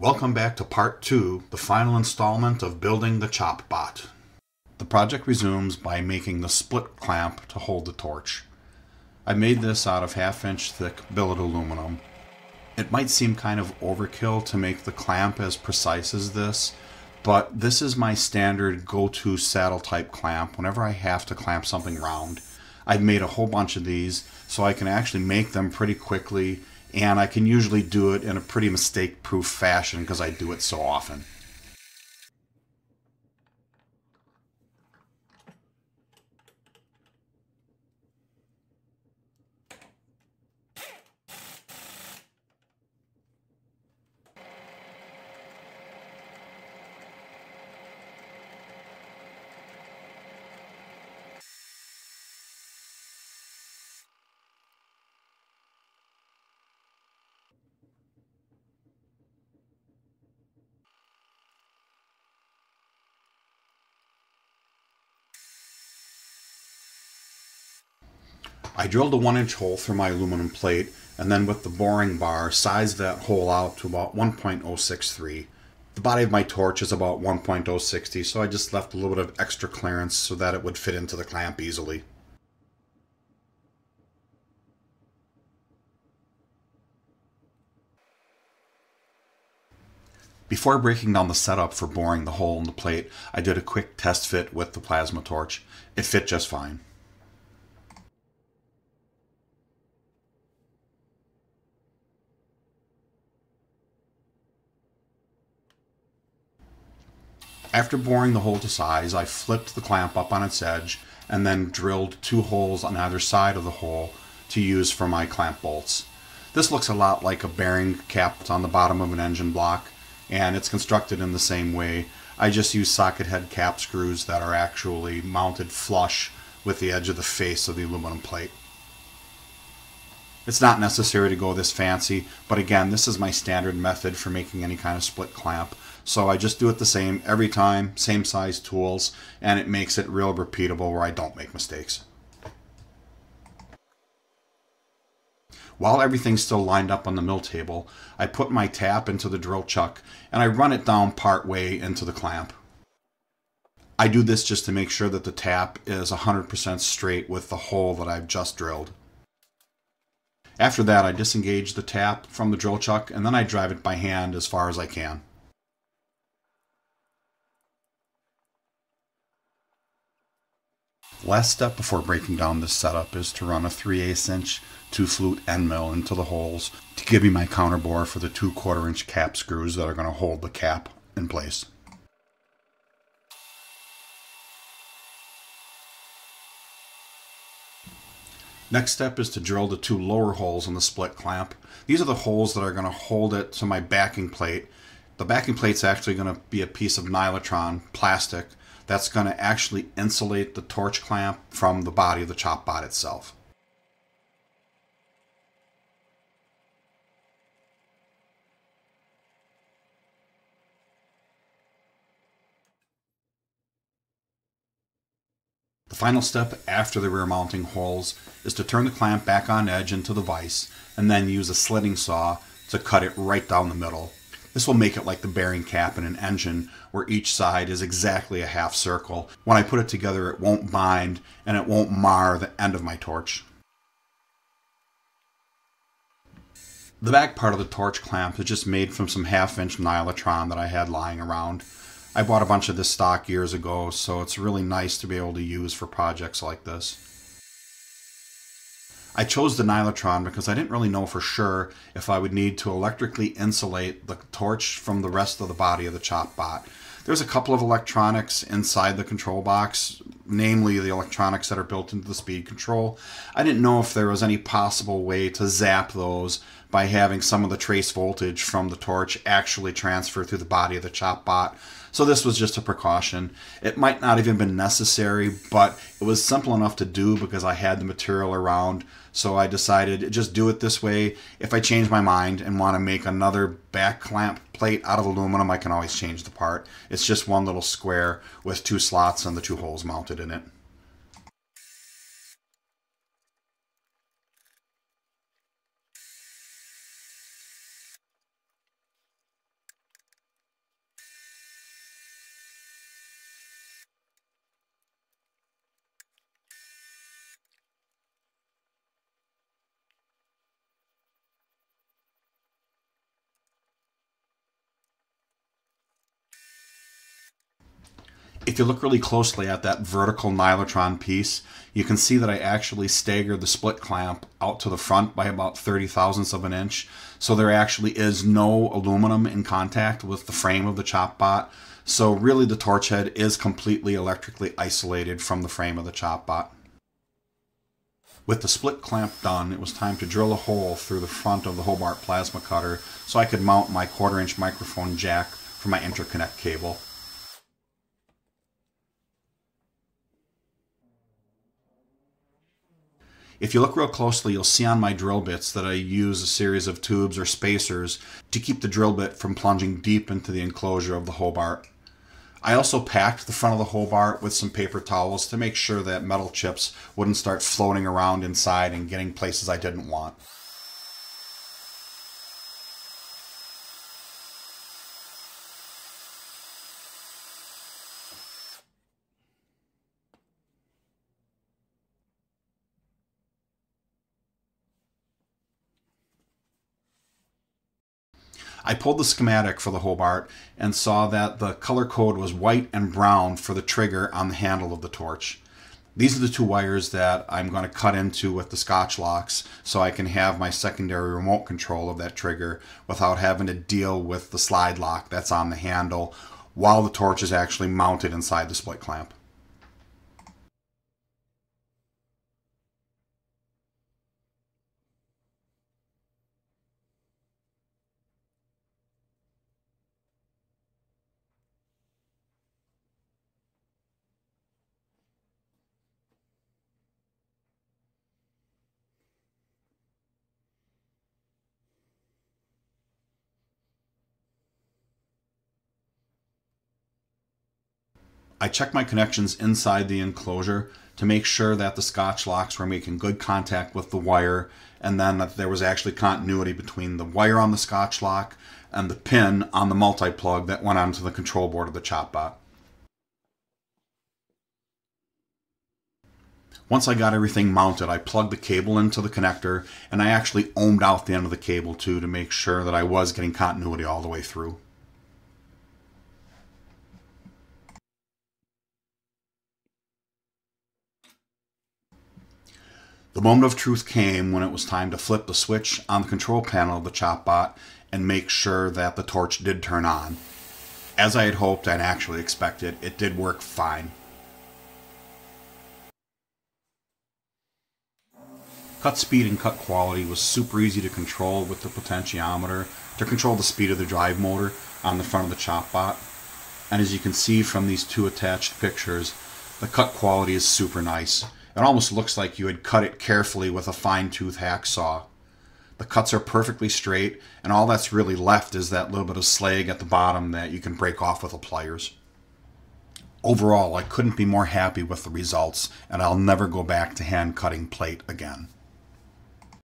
Welcome back to part 2, the final installment of building the ChopBot. The project resumes by making the split clamp to hold the torch. I made this out of 1/2 inch thick billet aluminum. It might seem kind of overkill to make the clamp as precise as this, but this is my standard go-to saddle type clamp whenever I have to clamp something round. I've made a whole bunch of these, so I can actually make them pretty quickly, and I can usually do it in a pretty mistake-proof fashion because I do it so often. I drilled a 1-inch hole through my aluminum plate and then with the boring bar sized that hole out to about 1.063. The body of my torch is about 1.060, so I just left a little bit of extra clearance so that it would fit into the clamp easily. Before breaking down the setup for boring the hole in the plate, I did a quick test fit with the plasma torch. It fit just fine. After boring the hole to size, I flipped the clamp up on its edge and then drilled 2 holes on either side of the hole to use for my clamp bolts. This looks a lot like a bearing capped on the bottom of an engine block, and it's constructed in the same way. I just use socket head cap screws that are actually mounted flush with the edge of the face of the aluminum plate. It's not necessary to go this fancy, but again, this is my standard method for making any kind of split clamp. So I just do it the same every time, same size tools, and it makes it real repeatable where I don't make mistakes. While everything's still lined up on the mill table, I put my tap into the drill chuck and I run it down part way into the clamp. I do this just to make sure that the tap is 100% straight with the hole that I've just drilled. After that, I disengage the tap from the drill chuck and then I drive it by hand as far as I can. Last step before breaking down this setup is to run a 3/8 inch 2-flute end mill into the holes to give me my counterbore for the 2/4 inch cap screws that are going to hold the cap in place. Next step is to drill the 2 lower holes in the split clamp. These are the holes that are going to hold it to my backing plate. The backing plate's actually going to be a piece of Nylatron plastic that's going to actually insulate the torch clamp from the body of the ChopBot itself. The final step after the rear mounting holes is to turn the clamp back on edge into the vise and then use a slitting saw to cut it right down the middle. This will make it like the bearing cap in an engine where each side is exactly a 1/2 circle. When I put it together, it won't bind and it won't mar the end of my torch. The back part of the torch clamp is just made from some 1/2 inch Nylatron that I had lying around. I bought a bunch of this stock years ago, so it's really nice to be able to use for projects like this. I chose the Nylatron because I didn't really know for sure if I would need to electrically insulate the torch from the rest of the body of the ChopBot. There's a couple of electronics inside the control box, namely the electronics that are built into the speed control. I didn't know if there was any possible way to zap those by having some of the trace voltage from the torch actually transfer through the body of the ChopBot. So this was just a precaution. It might not have even been necessary, but it was simple enough to do because I had the material around. So I decided just do it this way. If I change my mind and want to make another back clamp plate out of aluminum, I can always change the part. It's just one little square with 2 slots and the 2 holes mounted in it. If you look really closely at that vertical Nylatron piece, you can see that I actually staggered the split clamp out to the front by about 30 thousandths of an inch. So there actually is no aluminum in contact with the frame of the ChopBot. So really the torch head is completely electrically isolated from the frame of the ChopBot. With the split clamp done, it was time to drill a hole through the front of the Hobart plasma cutter so I could mount my 1/4-inch microphone jack for my interconnect cable. If you look real closely, you'll see on my drill bits that I use a series of tubes or spacers to keep the drill bit from plunging deep into the enclosure of the Hobart. I also packed the front of the Hobart with some paper towels to make sure that metal chips wouldn't start floating around inside and getting places I didn't want. I pulled the schematic for the Hobart and saw that the color code was white and brown for the trigger on the handle of the torch. These are the two wires that I'm going to cut into with the Scotch locks so I can have my secondary remote control of that trigger without having to deal with the slide lock that's on the handle while the torch is actually mounted inside the split clamp. I checked my connections inside the enclosure to make sure that the Scotch locks were making good contact with the wire, and then that there was actually continuity between the wire on the Scotch lock and the pin on the multi-plug that went onto the control board of the ChopBot. Once I got everything mounted, I plugged the cable into the connector, and I actually ohmed out the end of the cable too to make sure that I was getting continuity all the way through. The moment of truth came when it was time to flip the switch on the control panel of the ChopBot and make sure that the torch did turn on. As I had hoped and actually expected, it did work fine. Cut speed and cut quality was super easy to control with the potentiometer to control the speed of the drive motor on the front of the ChopBot. And as you can see from these two attached pictures, the cut quality is super nice. It almost looks like you had cut it carefully with a fine-tooth hacksaw. The cuts are perfectly straight, and all that's really left is that little bit of slag at the bottom that you can break off with the pliers. Overall, I couldn't be more happy with the results, and I'll never go back to hand-cutting plate again.